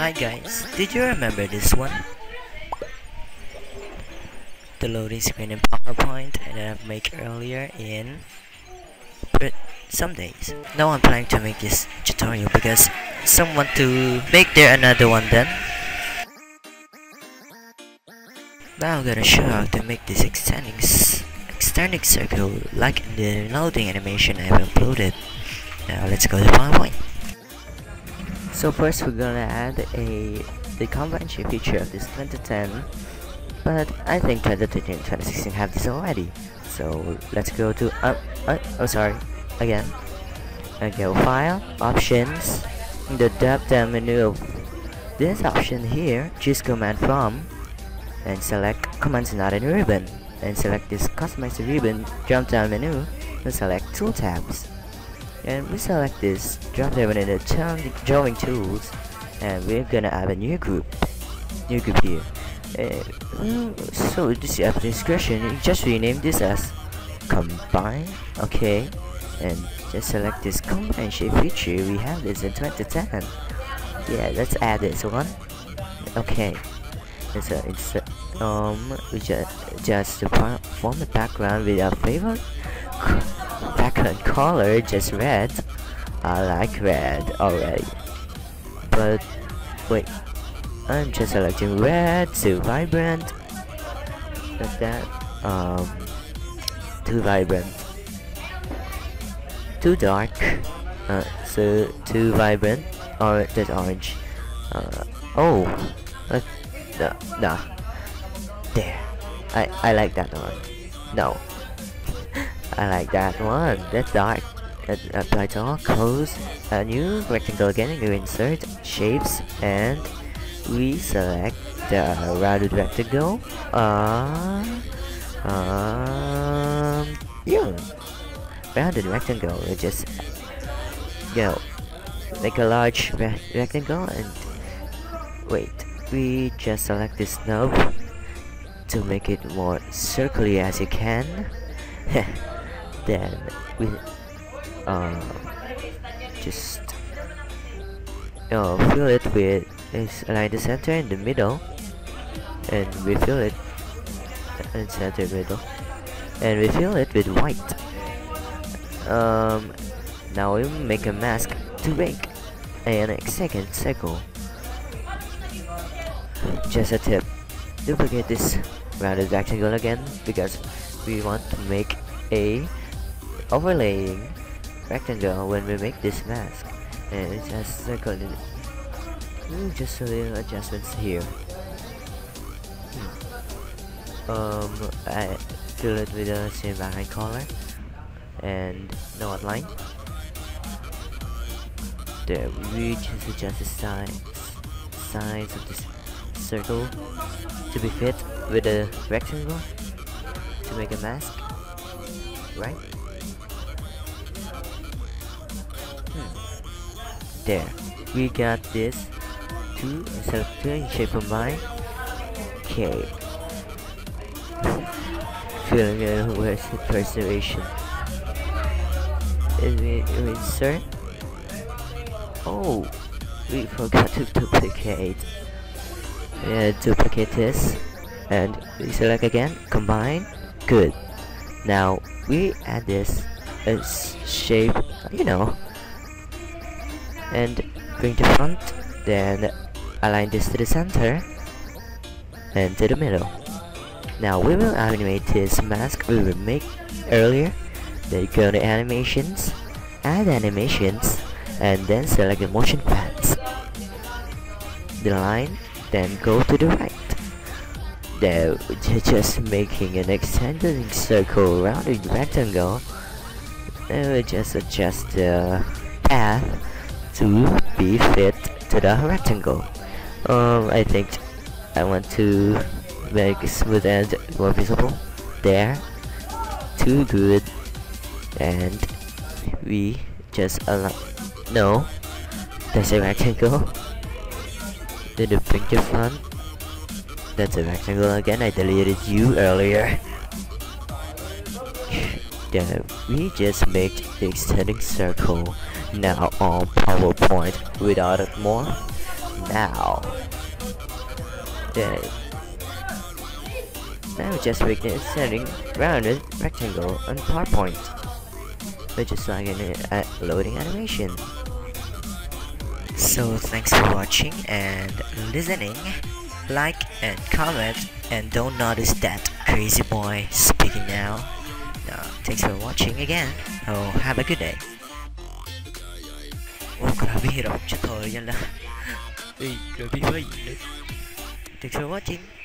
Hi guys, did you remember this one? The loading screen in PowerPoint and that I've made earlier in some days. Now I'm planning to make this tutorial because someone to make there another one then. Now I'm gonna show how to make this extending circle like in the loading animation I've uploaded. Now let's go to PowerPoint. So first we're gonna add the convention feature of this 2010, but I think 2013 and 2016 have this already. So let's go to go File, Options. In the drop down menu of this option here, choose Command From, and select Commands Not in Ribbon, and select this Customize Ribbon drop down menu, and select Tool tabs. And we select this drop down in the drawing tools, and we're gonna add a new group here. So this is at the discretion, you just rename this as Combine, okay, and just select this Combine Shape feature. We have this in 2010. Yeah, let's add this one. Okay, we just form the background with our favorite background color, just red. I like red already, but wait, I'm just selecting red to vibrant, like that, too vibrant, too dark, so too vibrant, or that orange, nah, there, I like that one, no, I like that one, that's dark. Apply to all, close, a new rectangle again, and you insert shapes, and we select the rounded rectangle. Rounded rectangle. We just make a large rectangle, and wait, we just select this knob to make it more circular as you can. Then we fill it with align the center in the middle, and we fill it in center middle, and we fill it with white. Now we make a mask to make an second circle. Just a tip: duplicate this rounded rectangle again because we want to make a overlaying rectangle when we make this mask, and it's just circle it. Just a little adjustments here. I fill it with the same background color and no outline. There, we just adjust the size of this circle to be fit with a rectangle to make a mask, right? There, we got this. Select and shape combine. Okay. Feeling where's the preservation? We insert. Oh, we forgot to duplicate. Duplicate this, and we select again. Combine. Good. Now we add this as shape. And bring to front. Then align this to the center and to the middle. Now we will animate this mask we will make earlier. Then go to animations, add animations, and then select the motion paths, the line, then go to the right. They're just making an extended circle around the rectangle. Then we just adjust the path to be fit to the rectangle. I think I want to make smooth and more visible. There, too good, and we just no, that's a rectangle. Then the picture front, that's a rectangle again. I deleted you earlier. Then we just make the extending circle now on PowerPoint without it more. Now we just make the extending rounded rectangle on PowerPoint, which is like a loading animation. So thanks for watching and listening. Like and comment, and don't notice that crazy boy speaking now. Thanks for watching again. Oh, have a good day. Oh, grabe hirap sa tutorial na. Ay, grabe ba yun? Thanks for watching.